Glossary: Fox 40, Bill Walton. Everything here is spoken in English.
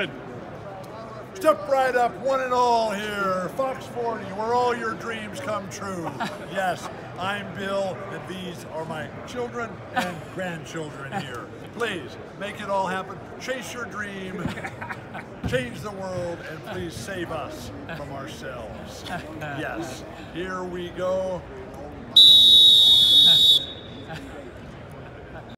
Good. Step right up, one and all here. Fox 40, where all your dreams come true. Yes, I'm Bill, and these are my children and grandchildren here. Please, make it all happen. Chase your dream, change the world, and please save us from ourselves. Yes, here we go.